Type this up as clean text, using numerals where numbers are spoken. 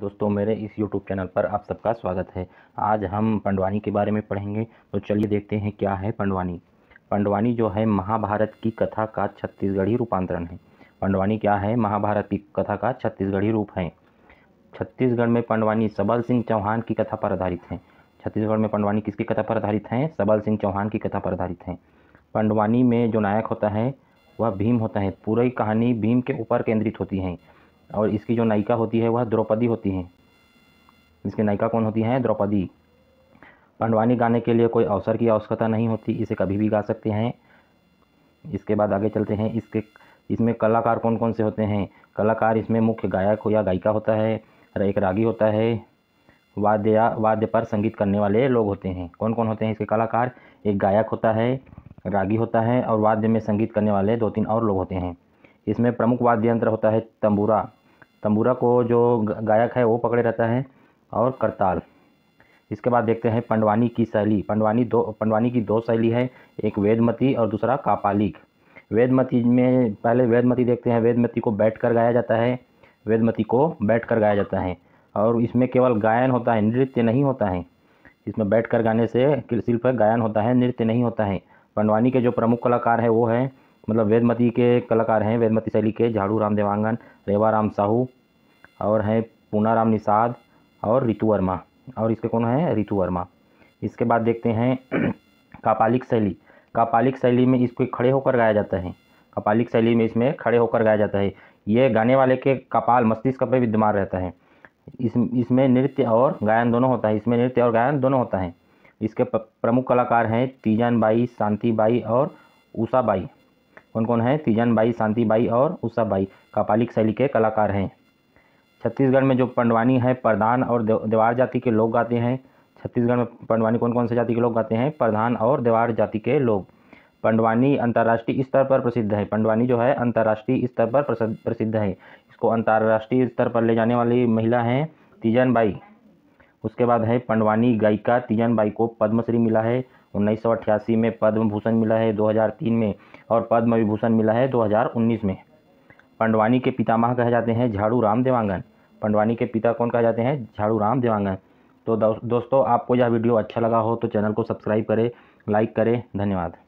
दोस्तों मेरे इस YouTube चैनल पर आप सबका स्वागत है। आज हम पंडवानी के बारे में पढ़ेंगे, तो चलिए देखते हैं क्या है पंडवानी। पंडवानी जो है महाभारत की कथा का छत्तीसगढ़ी रूपांतरण है। पंडवानी क्या है? महाभारत की कथा का छत्तीसगढ़ी रूप है। छत्तीसगढ़ में पंडवानी सबल सिंह चौहान की कथा पर आधारित हैं। छत्तीसगढ़ में पंडवानी किसकी कथा पर आधारित हैं? सबल सिंह चौहान की कथा पर आधारित हैं। पंडवानी में जो नायक होता है वह भीम होता है। पूरी कहानी भीम के ऊपर केंद्रित होती है और इसकी जो नायिका होती है वह द्रौपदी होती है। इसकी नायिका कौन होती है? द्रौपदी। पंडवानी गाने के लिए कोई अवसर की आवश्यकता नहीं होती, इसे कभी भी गा सकते हैं। इसके बाद आगे चलते हैं, इसमें कलाकार कौन कौन से होते हैं? कलाकार इसमें मुख्य गायक हो या गायिका होता है, एक रागी होता है, वाद्य पर संगीत करने वाले लोग होते हैं। कौन कौन होते हैं इसके कलाकार? एक गायक होता है, रागी होता है और वाद्य में संगीत करने वाले 2-3 और लोग होते हैं। इसमें प्रमुख वाद्य यंत्र होता है तम्बूरा। तम्बूरा को जो गायक है वो पकड़े रहता है, और करतार। इसके बाद देखते हैं पंडवानी की शैली। पंडवानी की दो शैली है, एक वेदमती और दूसरा कापालिक। वेदमती में पहले वेदमती देखते हैं। वेदमती को बैठकर गाया जाता है, और इसमें केवल गायन होता है, नृत्य नहीं होता है। इसमें बैठकर गाने से शिल्प गायन होता है, नृत्य नहीं होता है। पंडवानी के जो प्रमुख कलाकार है वो है, मतलब वेदमती के कलाकार हैं, वेदमती शैली के झाड़ू राम देवांगन, रेवा राम साहू, और हैं पूनाराम निषाद और ऋतु वर्मा। और इसके कौन है? ऋतु वर्मा। इसके बाद देखते हैं कापालिक शैली। कापालिक शैली में इसको खड़े होकर गाया जाता है। कापालिक शैली में इसमें खड़े होकर गाया जाता है। ये गाने वाले के कपाल मस्तिष्क पर विद्यमान रहता है। इसमें नृत्य और गायन दोनों होता है। इसके प्रमुख कलाकार हैं तीजन बाई, शांति बाई और ऊषा बाई। कौन कौन है? तीजन बाई, शांति बाई और ऊषा बाई कापालिक शैली के कलाकार हैं। छत्तीसगढ़ में जो पंडवानी है प्रधान और देवार जाति के लोग गाते हैं। छत्तीसगढ़ में पंडवानी कौन कौन से जाति के लोग गाते हैं? प्रधान और देवार जाति के लोग। पंडवानी अंतर्राष्ट्रीय स्तर पर प्रसिद्ध है। पंडवानी जो है अंतर्राष्ट्रीय स्तर पर प्रसिद्ध है। इसको अंतर्राष्ट्रीय स्तर पर ले जाने वाली महिला हैं तीजन बाई। उसके बाद है पंडवानी गायिका। तीजन बाई को पद्मश्री मिला है 1988 में, पद्म भूषण मिला है 2003 में और पद्म विभूषण मिला है 2019 में। पंडवानी के पितामह कहे जाते हैं झाड़ू राम देवांगन। पंडवानी के पिता कौन कहे जाते हैं? झाड़ू राम देवांगन। तो दोस्तों आपको यह वीडियो अच्छा लगा हो तो चैनल को सब्सक्राइब करें, लाइक करें। धन्यवाद।